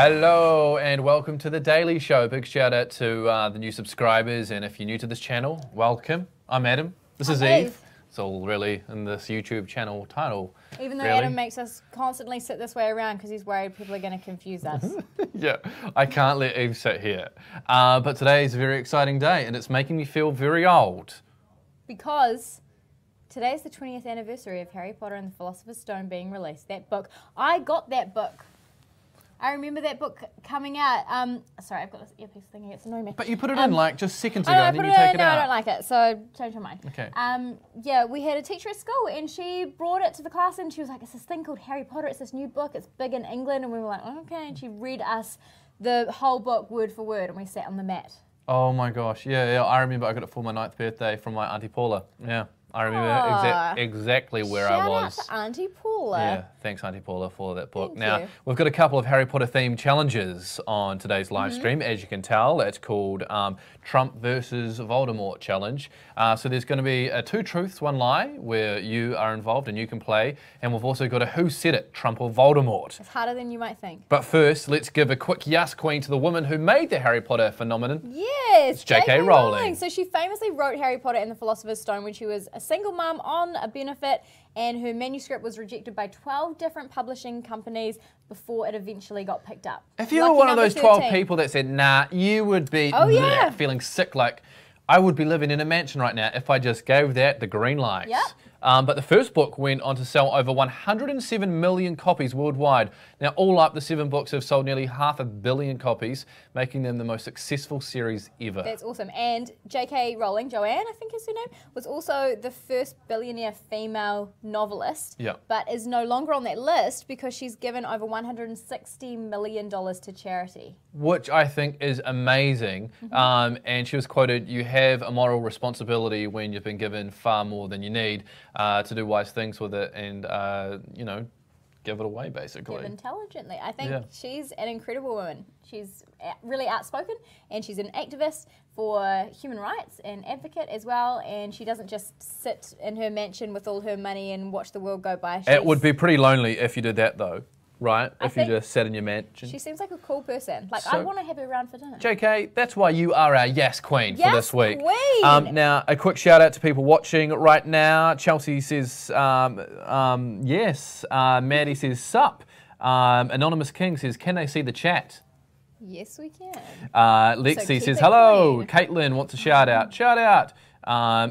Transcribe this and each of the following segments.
Hello and welcome to The Daily Show. Big shout out to the new subscribers, and if you're new to this channel, welcome. I'm Adam. This is Eve. It's all really in this YouTube channel title. Even though really. Adam makes us constantly sit this way around because he's worried people are going to confuse us. Yeah, I can't let Eve sit here. But today is a very exciting day and it's making me feel very old. Because today is the 20th anniversary of Harry Potter and the Philosopher's Stone being released. That book. I got that book. I remember that book coming out. Sorry, I've got this earpiece thing. It's annoying me. But you put it in like just seconds ago, and then you take it out. No, I don't like it, so change my mind. Okay. Yeah, we had a teacher at school, and she brought it to the class, and she was like, "It's this thing called Harry Potter. It's this new book. It's big in England." And we were like, oh, "Okay." And she read us the whole book word for word, and we sat on the mat. Oh my gosh! Yeah, yeah. I remember I got it for my 9th birthday from my Auntie Paula. Yeah. I remember exactly where I was. Shout out to Auntie Paula. Yeah, thanks Auntie Paula for that book. Thank you. We've got a couple of Harry Potter themed challenges on today's live stream. As you can tell, it's called Trump versus Voldemort challenge. So there's going to be a 2 truths, 1 lie where you are involved and you can play. And we've also got a Who Said It, Trump or Voldemort. It's harder than you might think. But first, let's give a quick yes queen to the woman who made the Harry Potter phenomenon. Yes, it's J.K. Rowling. So she famously wrote Harry Potter and the Philosopher's Stone when she was a single mum on a benefit, and her manuscript was rejected by 12 different publishing companies before it eventually got picked up. If you were one of those 12 people that said, nah, you would be feeling sick, like I would be living in a mansion right now if I just gave that the green light. Yep. But the first book went on to sell over 107 million copies worldwide. Now, all up, the 7 books have sold nearly 500 million copies, making them the most successful series ever. That's awesome. And J.K. Rowling, Joanne, I think is her name, was also the first billionaire female novelist, but is no longer on that list because she's given over $160 million to charity. Which I think is amazing. And she was quoted, "You have a moral responsibility when you've been given far more than you need. To do wise things with it and, you know, give it away, basically." Give intelligently. I think she's an incredible woman. She's really outspoken, and she's an activist for human rights and advocate as well, and she doesn't just sit in her mansion with all her money and watch the world go by. She's... It would be pretty lonely if you did that, though. Right, if you just sat in your mansion. She seems like a cool person. Like, so, I want to have her around for dinner. JK, that's why you are our yes queen for this week. Queen! Now, a quick shout out to people watching right now. Chelsea says, yes. Maddie says, sup. Anonymous King says, can they see the chat? Yes, we can. Lexi says, hello. Caitlin wants a shout out. Shout out.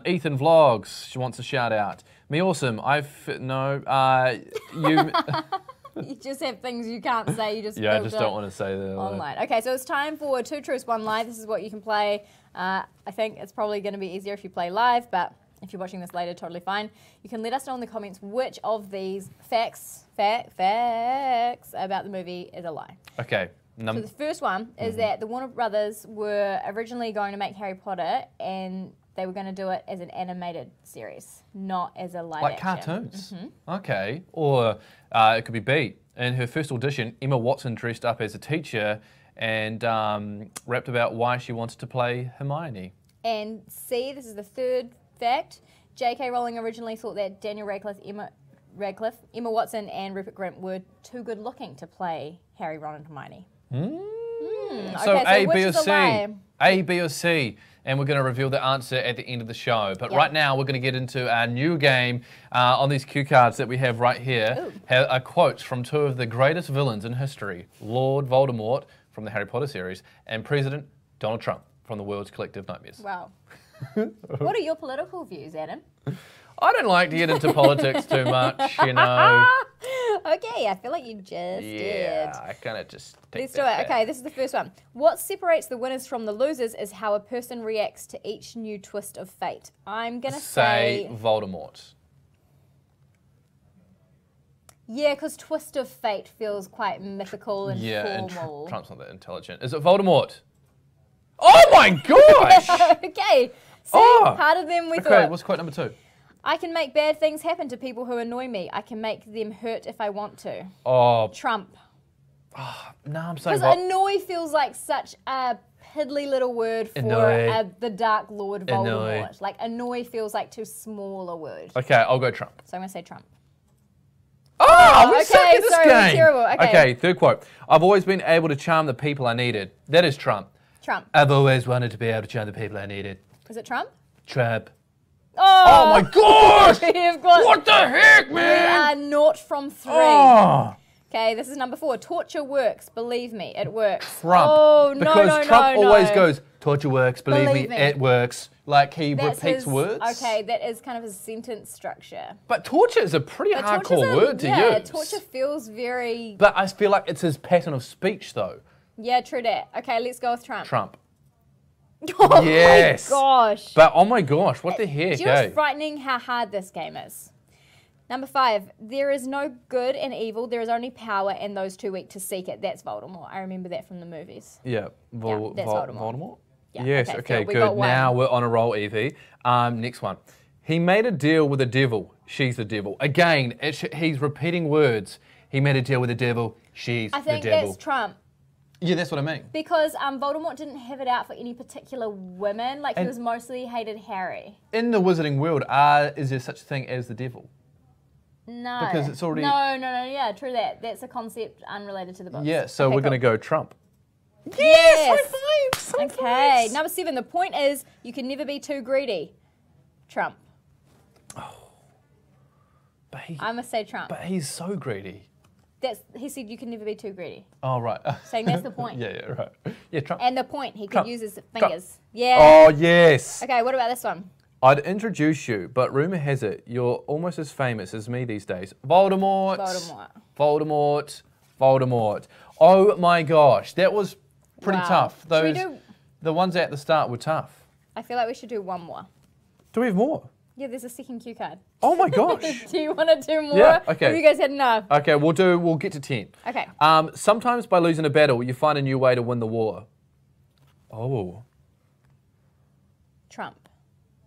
Ethan Vlogs, she wants a shout out. Me awesome. You... You just have things you can't say. You just I just don't want to say that online. Okay, so it's time for 2 truths, 1 lie. This is what you can play. I think it's probably going to be easier if you play live, but if you're watching this later, totally fine. You can let us know in the comments which of these facts about the movie is a lie. Okay. So the first one is that the Warner Brothers were originally going to make Harry Potter, and they were going to do it as an animated series, not as a live action. Like cartoons? Okay. Or it could be B. In her first audition, Emma Watson dressed up as a teacher and rapped about why she wanted to play Hermione. And C, this is the third fact, J.K. Rowling originally thought that Daniel Radcliffe, Emma Watson and Rupert Grint were too good looking to play Harry, Ron and Hermione. So A, B or C? A, B or C? And we're going to reveal the answer at the end of the show. But right now, we're going to get into our new game. On these cue cards that we have right here are quotes from 2 of the greatest villains in history, Lord Voldemort from the Harry Potter series and President Donald Trump from the world's collective nightmares. Wow. What are your political views, Adam? I don't like to get into politics too much, you know. Okay, I feel like you just did. Yeah, I kind of just... Let's do it. Okay, this is the first one. What separates the winners from the losers is how a person reacts to each new twist of fate. I'm going to say... Voldemort. Yeah, because twist of fate feels quite mythical and formal. And Trump's not that intelligent. Is it Voldemort? Oh my gosh! Okay. So harder than we thought. Okay, what's quote number 2? I can make bad things happen to people who annoy me. I can make them hurt if I want to. Oh. Trump. Oh, no, I'm saying... Because annoy feels like such a piddly little word for the Dark Lord Voldemort. Annoy. Like, annoy feels like too small a word. Okay, I'll go Trump. So I'm going to say Trump. Oh! Oh, we suck at this game. Terrible. Okay, third quote. I've always been able to charm the people I needed. That is Trump. Trump. I've always wanted to be able to charm the people I needed. Was it Trump? Trump. Oh my gosh! What the heck, man? We are 0 from 3. Oh. Okay, this is number 4. Torture works. Believe me, it works. Trump. Oh, no, because no, Trump always goes, torture works. Believe me, it works. Like he repeats words. Okay, that is kind of his sentence structure. But torture is a pretty hardcore word to use. Yeah, torture feels very... But I feel like it's his pattern of speech, though. Yeah, true that. Okay, let's go with Trump. Trump. Oh yes. My gosh. But oh my gosh, what the heck? It's frightening how hard this game is. Number 5, there is no good and evil, there is only power and those too weak to seek it. That's Voldemort. I remember that from the movies. Yeah, that's Voldemort. Yeah. Yes, okay, good. Now we're on a roll, Evie. Next one. He made a deal with the devil, she's the devil. Again, he's repeating words. He made a deal with the devil, she's the devil. I think that's Trump. Yeah, that's what I mean. Because Voldemort didn't have it out for any particular women. Like, he was mostly hated Harry. In the wizarding world, is there such a thing as the devil? No. Because it's already... No, yeah, true that. That's a concept unrelated to the books. Yeah, so we're going to go Trump. Yes! High five. Number 7, the point is you can never be too greedy. Trump. Oh. But I must say Trump. But he's so greedy. He said you can never be too greedy. Oh, right. Saying that's the point. yeah, right. Yeah, Trump. And the point, he could use his fingers. Trump. Yeah. Oh, yes. Okay, what about this one? I'd introduce you, but rumour has it, you're almost as famous as me these days. Voldemort. Voldemort. Voldemort. Voldemort. Oh, my gosh. That was pretty tough. The ones at the start were tough. I feel like we should do one more. Do we have more? Yeah, there's a second cue card. Oh my gosh! Do you want to do more? Yeah, okay. Have you guys had enough? Okay, we'll get to 10. Okay. Sometimes by losing a battle, you find a new way to win the war. Oh. Trump.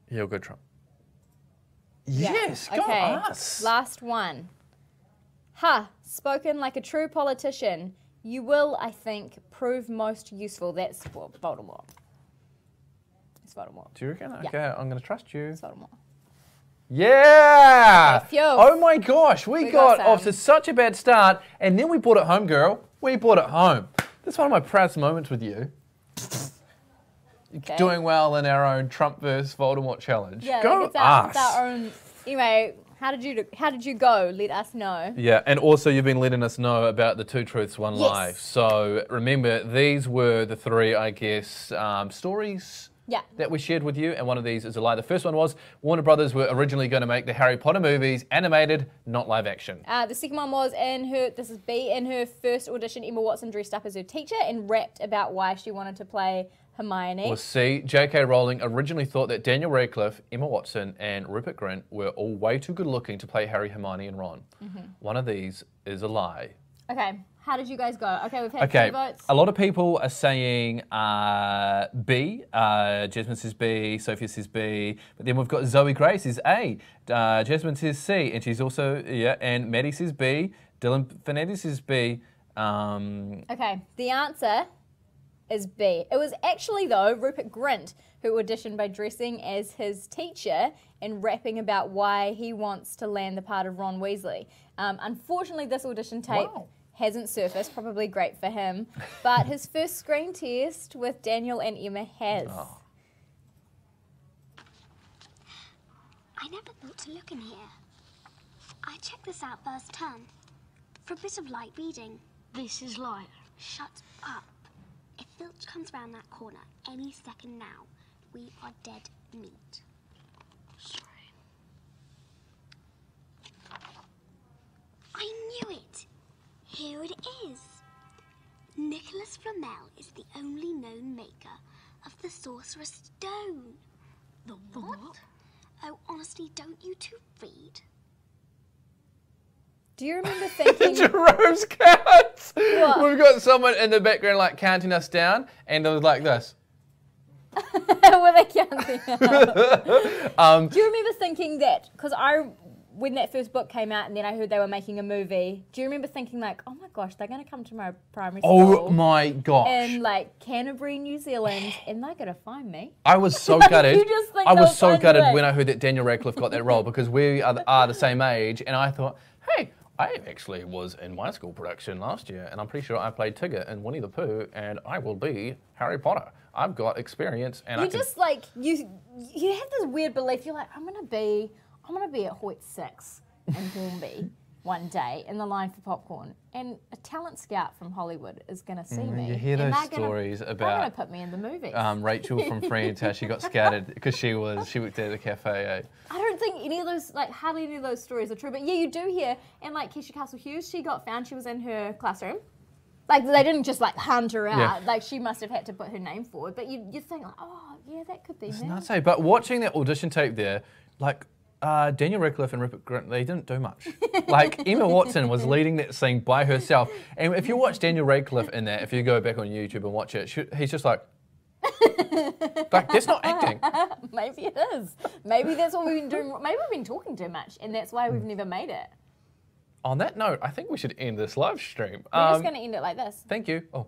Yeah, we'll go Trump. Yeah. Yes, go us. Last one. Ha! Spoken like a true politician, you will, I think, prove most useful. That's Voldemort. It's Voldemort. Do you reckon? Yeah. Okay, I'm going to trust you. It's Voldemort. Yeah! Okay, oh my gosh, we got off to such a bad start, and then we brought it home, girl. We brought it home. That's one of my proudest moments with you. Okay. Doing well in our own Trump versus Voldemort challenge. Yeah, go us. Anyway, how did you go? Let us know. Yeah, and also you've been letting us know about the 2 truths, 1 lie. So remember, these were the 3, I guess, stories. Yeah. That we shared with you, and one of these is a lie. The first one was Warner Brothers were originally going to make the Harry Potter movies animated, not live action. The second one was in her first audition, Emma Watson dressed up as her teacher and rapped about why she wanted to play Hermione. Well, see, J.K. Rowling originally thought that Daniel Radcliffe, Emma Watson, and Rupert Grint were all way too good looking to play Harry, Hermione, and Ron. Mm-hmm. One of these is a lie. Okay. How did you guys go? Okay, we've had 2 votes. A lot of people are saying B. Jasmine says B. Sophia says B. But then we've got Zoe Gray says A. Jasmine says C. And she's also, and Maddie says B. Dylan Finetti says B. Okay, the answer is B. It was actually, though, Rupert Grint who auditioned by dressing as his teacher and rapping about why he wants to land the part of Ron Weasley. Unfortunately, this audition tape... Wow. Hasn't surfaced, probably great for him. But his first screen test with Daniel and Emma has. Oh. I never thought to look in here. I checked this out first turn for a bit of light reading. This is light. Shut up. If Filch comes round that corner any second now, we are dead meat. Sorry. I knew it. Here it is. Nicholas Flamel is the only known maker of the Sorcerer's Stone. The what? Oh, honestly, don't you two read? Do you remember thinking... Jerome's counts! What? We've got someone in the background, like, counting us down, and it was like this. Were they counting out? Do you remember thinking that? Because when that first book came out and then I heard they were making a movie, do you remember thinking like, oh my gosh, they're going to come to my primary school. Oh my gosh. In like Canterbury, New Zealand, and they're going to find me. I was so gutted. I was so gutted when I heard that Daniel Radcliffe got that role because we are the same age and I thought, hey, I actually was in my school production last year, and I'm pretty sure I played Tigger in Winnie the Pooh, and I will be Harry Potter. I've got experience, and you have this weird belief. You're like, I'm gonna be at Hoyt's Six in Hornby one day in the line for popcorn, and a talent scout from Hollywood is going to see me. You hear those stories about... They're going to put me in the movies. Rachel from Friends, how she got scouted because she worked at a cafe. I don't think any of those, hardly any of those stories are true. But yeah, you do hear, and Keisha Castle-Hughes, she got found, she was in her classroom. They didn't just, hunt her out. Yeah. She must have had to put her name forward. But you think, oh, yeah, that could be me. It's nutty. But watching that audition tape there, Daniel Radcliffe and Rupert Grint, they didn't do much. Emma Watson was leading that scene by herself. And if you watch Daniel Radcliffe in that, if you go back on YouTube and watch it, he's just that's not acting. Maybe it is. Maybe that's what we've been doing. Maybe we've been talking too much, and that's why we've never made it. On that note, I think we should end this live stream. We're just going to end it like this. Thank you. Oh.